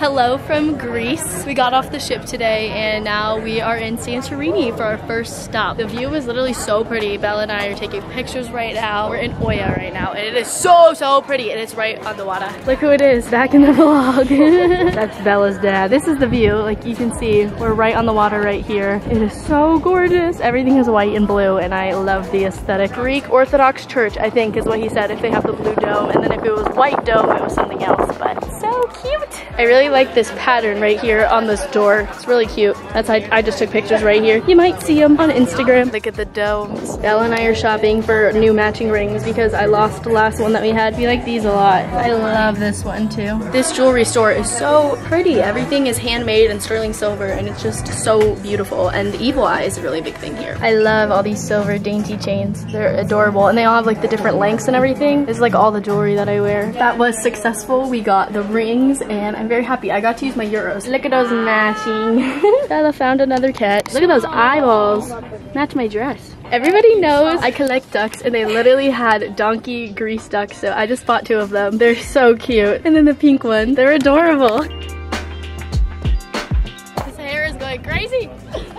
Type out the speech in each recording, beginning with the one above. Hello from Greece. We got off the ship today and now we are in Santorini for our first stop. The view is literally so pretty. Bella and I are taking pictures right now. We're in Oia right now and it is so pretty and it's right on the water. Look who it is back in the vlog. That's Bella's dad. This is the view. Like you can see, we're right on the water right here. It is so gorgeous. Everything is white and blue and I love the aesthetic. Greek Orthodox Church, I think is what he said, if they have the blue dome, and then if it was white dome, it was something else, but so cute. I really like this pattern right here on this door. It's really cute. That's how I just took pictures right here. You might see them on Instagram. Look at the domes. Bella and I are shopping for new matching rings because I lost the last one that we had. We like these a lot. I love this one too. This jewelry store is so pretty. Everything is handmade and sterling silver and it's just so beautiful. And the evil eye is a really big thing here. I love all these silver dainty chains. They're adorable and they all have like the different lengths and everything. It's like all the jewelry that I wear. That was successful. We got the rings and I'm very happy. I got to use my euros. Look at those matching. Bella found another cat. Look at those eyeballs. Match my dress. Everybody knows I collect ducks and they literally had donkey Greece ducks, so I just bought two of them. They're so cute. And then the pink one. They're adorable. This hair is going crazy.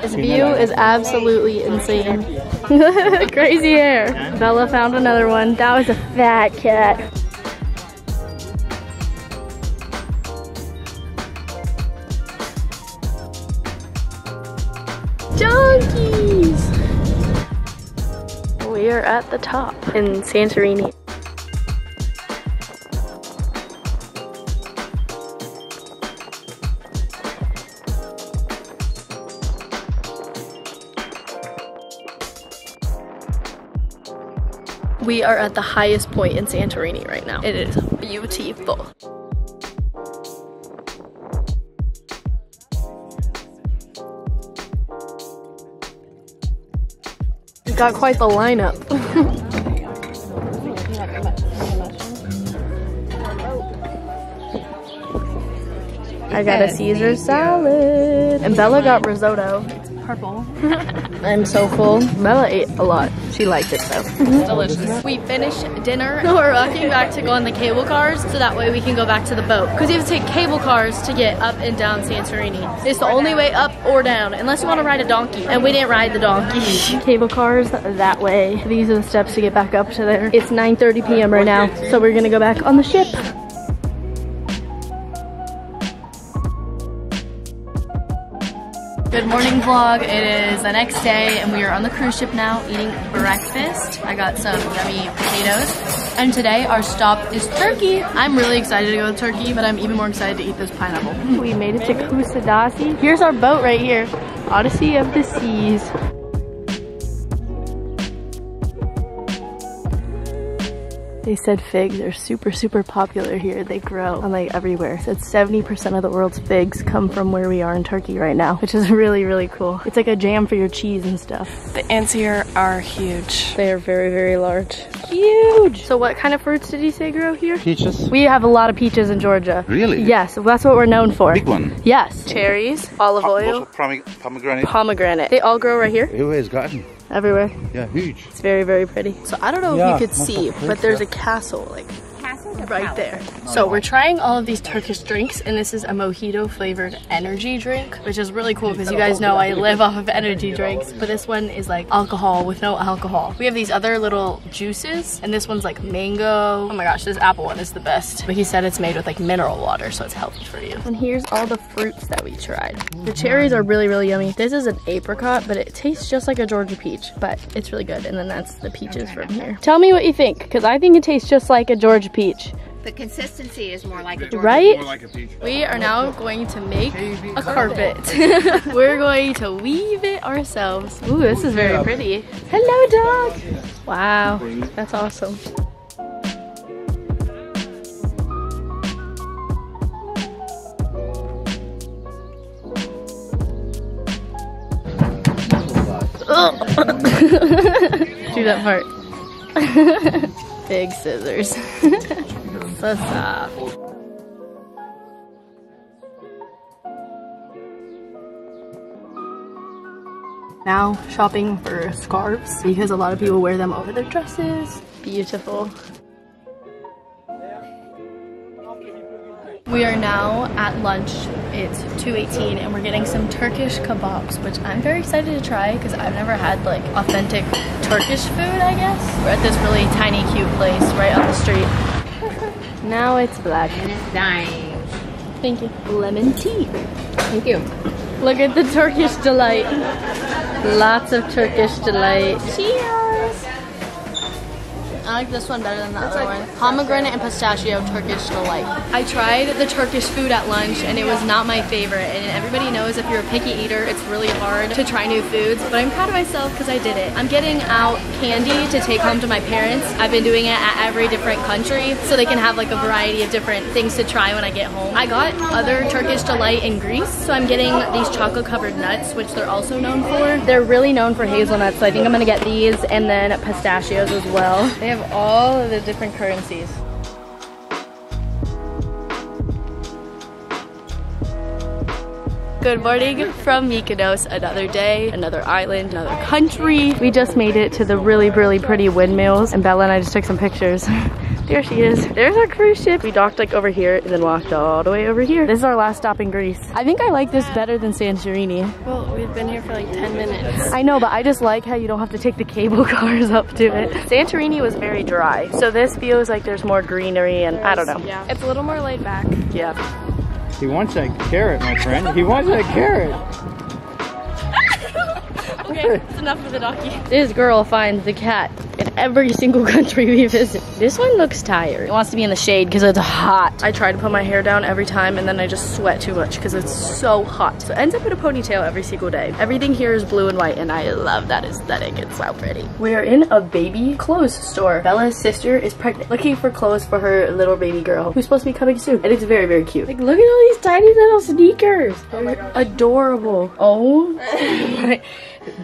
This view is absolutely insane. Crazy hair. Bella found another one. That was a fat cat. Donkeys! We are at the top in Santorini. We are at the highest point in Santorini right now. It is beautiful. Got quite the lineup. I got a Caesar salad. And Bella got risotto. It's purple. I'm so full. Bella ate a lot. She liked it though. Delicious. We finished dinner. We're walking back to go on the cable cars so that way we can go back to the boat. Because you have to take cable cars to get up and down Santorini. It's the only way up or down unless you want to ride a donkey. And we didn't ride the donkey. Cable cars that way. These are the steps to get back up to there. It's 9:30 p.m. right now. So we're going to go back on the ship. Good morning vlog, it is the next day and we are on the cruise ship now eating breakfast. I got some yummy potatoes and today our stop is Turkey. I'm really excited to go to Turkey but I'm even more excited to eat this pineapple. We made it to Kusadasi. Here's our boat right here, Odyssey of the Seas. They said figs are super popular here. They grow on like everywhere. It said 70% of the world's figs come from where we are in Turkey right now, which is really cool. It's like a jam for your cheese and stuff. The ants here are huge. They are very large. Huge! So what kind of fruits did you say grow here? Peaches. We have a lot of peaches in Georgia. Really? Yes, that's what we're known for. Big one? Yes. Cherries, olive oil. Pomegranate. Pomegranate. They all grow right here? Everywhere's garden. Everywhere. Yeah, huge. It's very pretty. So I don't know if you could see, but there's a castle like right there. So we're trying all of these Turkish drinks and this is a mojito flavored energy drink, which is really cool because you guys know I live off of energy drinks, but this one is like alcohol with no alcohol. We have these other little juices and this one's like mango. Oh my gosh, this apple one is the best, but he said it's made with like mineral water, so it's healthy for you. And here's all the fruits that we tried. The cherries are really yummy. This is an apricot, but it tastes just like a Georgia peach, but it's really good. And then that's the peaches from here. Tell me what you think, because I think it tastes just like a Georgia peach. The consistency is more like a peach. Right? More like a peach. We are now going to make a carpet. We're going to weave it ourselves. Ooh, this is very pretty. Hello, dog. Wow, that's awesome. Do that part. Big scissors. So soft. Now shopping for scarves because a lot of people wear them over their dresses. Beautiful. We are now at lunch. It's 2:18 and we're getting some Turkish kebabs, which I'm very excited to try because I've never had like authentic Turkish food, I guess. We're at this really tiny cute place right up the street. Now it's black and it's dying. Thank you. Lemon tea. Thank you. Look at the Turkish delight. Lots of Turkish delight. Cheers! I like this one better than the other one. Pomegranate and pistachio Turkish delight. I tried the Turkish food at lunch and it was not my favorite. And everybody knows if you're a picky eater, it's really hard to try new foods. But I'm proud of myself because I did it. I'm getting out candy to take home to my parents. I've been doing it at every different country so they can have like a variety of different things to try when I get home. I got other Turkish delight in Greece. So I'm getting these chocolate covered nuts, which they're also known for. They're really known for hazelnuts. So I think I'm gonna get these and then pistachios as well. They have all of the different currencies. Good morning from Mykonos. Another day, another island, another country. We just made it to the really, really pretty windmills, and Bella and I just took some pictures. There she is. There's our cruise ship. We docked like over here and then walked all the way over here. This is our last stop in Greece. I think I like this better than Santorini. Well, we've been here for like 10 minutes. I know, but I just like how you don't have to take the cable cars up to it. Santorini was very dry, so this feels like there's more greenery and I don't know. Yeah, it's a little more laid back. Yeah. He wants that carrot, my friend. He wants that carrot. Okay, that's enough of the donkey. This girl finds the cat in every single country we visit. This one looks tired. It wants to be in the shade because it's hot. I try to put my hair down every time and then I just sweat too much because it's so hot. So it ends up in a ponytail every single day. Everything here is blue and white and I love that aesthetic. It's so pretty. We are in a baby clothes store. Bella's sister is pregnant, looking for clothes for her little baby girl who's supposed to be coming soon. And it's very, very cute. Like, look at all these tiny little sneakers. Oh my gosh. Adorable. Oh my.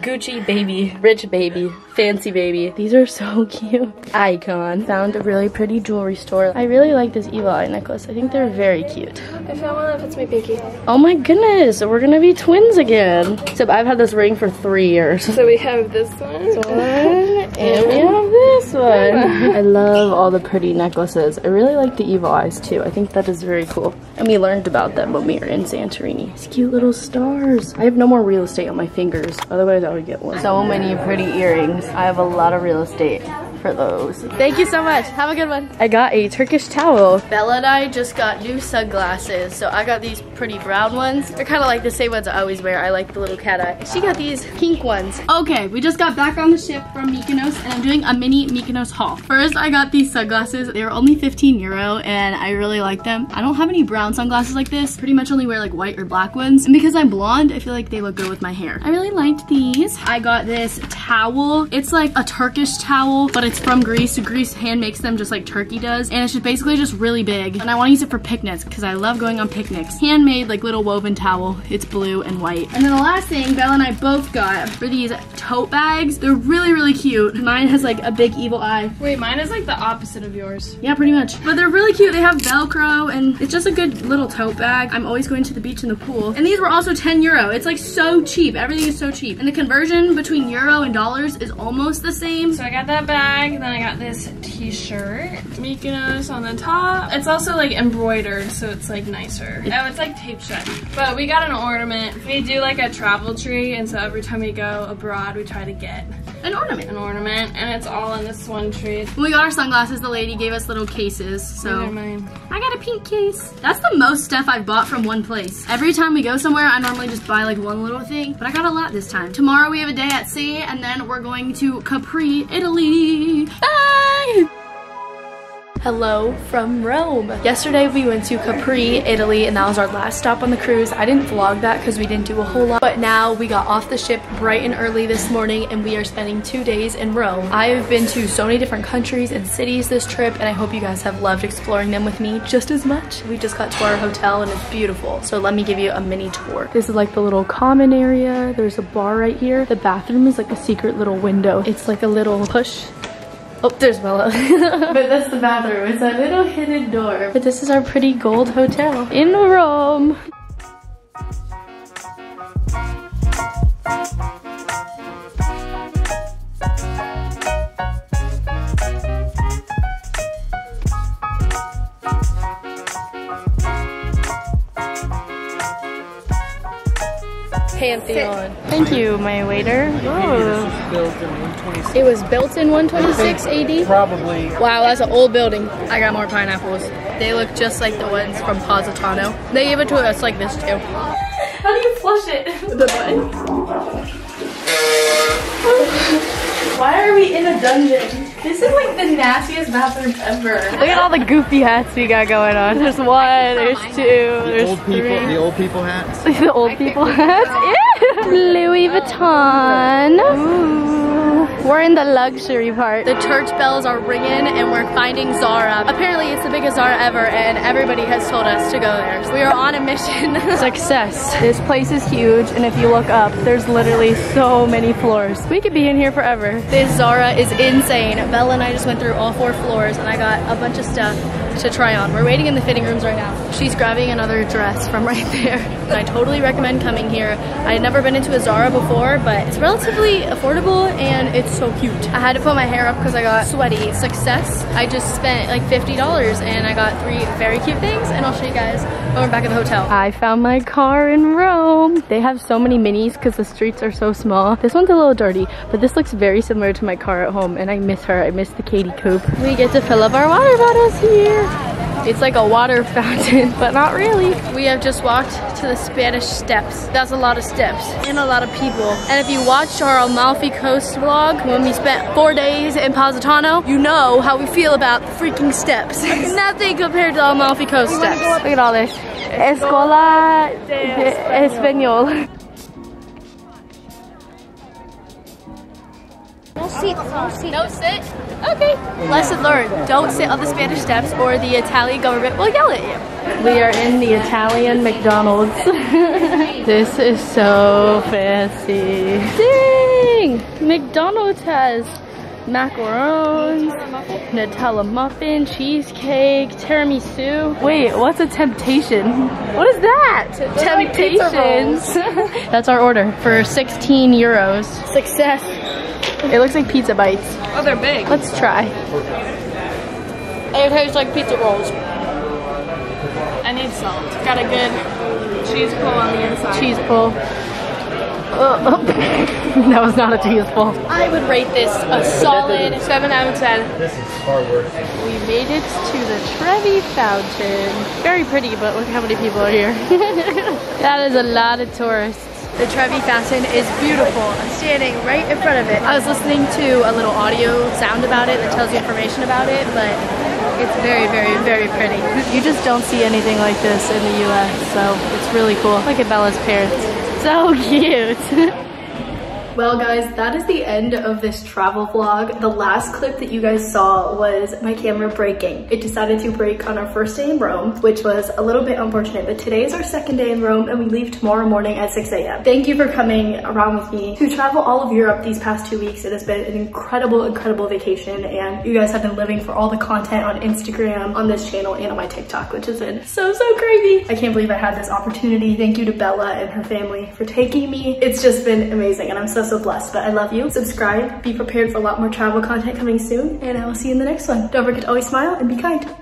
Gucci baby, rich baby, fancy baby. These are so cute. Icon. Found a really pretty jewelry store. I really like this evil eye necklace. I think they're very cute. I found one that fits my pinky. Oh my goodness, we're gonna be twins again. Except I've had this ring for 3 years. So we have this one and we have this one. I love all the pretty necklaces. I really like the evil eyes too. I think that is very cool. And we learned about them when we were in Santorini. These cute little stars. I have no more real estate on my fingers. Otherwise I would get one. So many pretty earrings. I have a lot of real estate for those. Thank you so much. Have a good one. I got a Turkish towel. Bella and I just got new sunglasses. So I got these pretty brown ones. They're kind of like the same ones I always wear. I like the little cat eye. She got these pink ones. Okay, we just got back on the ship from Mykonos and I'm doing a mini Mykonos haul. First, I got these sunglasses. They were only 15 euro and I really like them. I don't have any brown sunglasses like this. Pretty much only wear like white or black ones. And because I'm blonde, I feel like they look good with my hair. I really liked these. I got this towel. It's like a Turkish towel, but it's from Greece. Greece hand makes them just like Turkey does. And it's just basically just really big. And I want to use it for picnics because I love going on picnics. Handmade like little woven towel. It's blue and white. And then the last thing Bella and I both got were these tote bags. They're really, really cute. Mine has like a big evil eye. Wait, mine is like the opposite of yours. Yeah, pretty much. But they're really cute. They have Velcro and it's just a good little tote bag. I'm always going to the beach and the pool. And these were also 10 euro. It's like so cheap. Everything is so cheap. And the conversion between euro and dollars is almost the same. So I got that bag. Then I got this t-shirt, Mykonos on the top. It's also like embroidered, so it's like nicer. Oh, it's like tape shut. But we got an ornament. We do like a travel tree, and so every time we go abroad, we try to get an ornament. An ornament, and it's all in this one tree. When we got our sunglasses, the lady gave us little cases, so I got a pink case. That's the most stuff I've bought from one place. Every time we go somewhere, I normally just buy like one little thing, but I got a lot this time. Tomorrow we have a day at sea, and then we're going to Capri, Italy. Bye! Hello from Rome. Yesterday we went to Capri, Italy, and that was our last stop on the cruise. I didn't vlog that because we didn't do a whole lot, but now we got off the ship bright and early this morning and we are spending 2 days in Rome. I have been to so many different countries and cities this trip and I hope you guys have loved exploring them with me just as much. We just got to our hotel and it's beautiful. So let me give you a mini tour. This is like the little common area. There's a bar right here. The bathroom is like a secret little window. It's like a little push. Oh, there's Bella. But that's the bathroom. It's a little hidden door. But this is our pretty gold hotel in Rome. Pantheon. Thank you, my waiter. Oh. It was built in 126 AD? Probably. Wow, that's an old building. I got more pineapples. They look just like the ones from Positano. They gave it to us like this too. How do you flush it? The button. Why are we in a dungeon? This is like the nastiest bathroom ever. Look at all the goofy hats we got going on. There's one, there's two, there's three. The old people hats? The old people hats? Yeah. Louis Vuitton. Ooh. We're in the luxury part. The church bells are ringing and we're finding Zara. Apparently it's the biggest Zara ever and everybody has told us to go there. So we are on a mission. Success. This place is huge and if you look up, there's literally so many floors. We could be in here forever. This Zara is insane. Bella and I just went through all 4 floors and I got a bunch of stuff to try on. We're waiting in the fitting rooms right now. She's grabbing another dress from right there. And I totally recommend coming here. I had never been into a Zara before, but it's relatively affordable and it's so cute. I had to put my hair up because I got sweaty. Success. I just spent like $50 and I got 3 very cute things and I'll show you guys when we're back at the hotel. I found my car in Rome. They have so many minis because the streets are so small. This one's a little dirty, but this looks very similar to my car at home and I miss her. I miss the Katie Coop. We get to fill up our water bottles here. It's like a water fountain, but not really. We have just walked to the Spanish Steps. That's a lot of steps and a lot of people. And if you watched our Amalfi Coast vlog, when we spent 4 days in Positano, you know how we feel about freaking steps. Nothing compared to the Amalfi Coast steps. Look at all this. Escola de Español. No sit. Okay. Lesson learned. Don't sit on the Spanish Steps or the Italian government will yell at you. We are in the Italian McDonald's. This is so fancy. Dang! McDonald's has macarons, Nutella muffin, cheesecake, tiramisu. Wait, what's a temptation? What is that? Temptations. That's our order for 16 euros. Success. It looks like pizza bites. Oh, they're big. Let's try. It tastes like pizza rolls. I need salt. It's got a good cheese pull on the inside. Cheese pull. That was not a cheese pull. I would rate this a solid 7 out of 10. This is far worse. We made it to the Trevi Fountain. Very pretty, but look how many people are here. That is a lot of tourists. The Trevi Fountain is beautiful. I'm standing right in front of it. I was listening to a little audio sound about it that tells you information about it, but it's very, very, very pretty. You just don't see anything like this in the US, so it's really cool. Look at Bella's parents. So cute. Well guys, that is the end of this travel vlog. The last clip that you guys saw was my camera breaking. It decided to break on our first day in Rome, which was a little bit unfortunate, but today is our second day in Rome and we leave tomorrow morning at 6 a.m. Thank you for coming around with me to travel all of Europe these past 2 weeks. It has been an incredible, incredible vacation and you guys have been living for all the content on Instagram, on this channel, and on my TikTok, which has been so, so crazy. I can't believe I had this opportunity. Thank you to Bella and her family for taking me. It's just been amazing and I'm so, so blessed, but I love you. Subscribe, be prepared for a lot more travel content coming soon, and I will see you in the next one. Don't forget to always smile and be kind.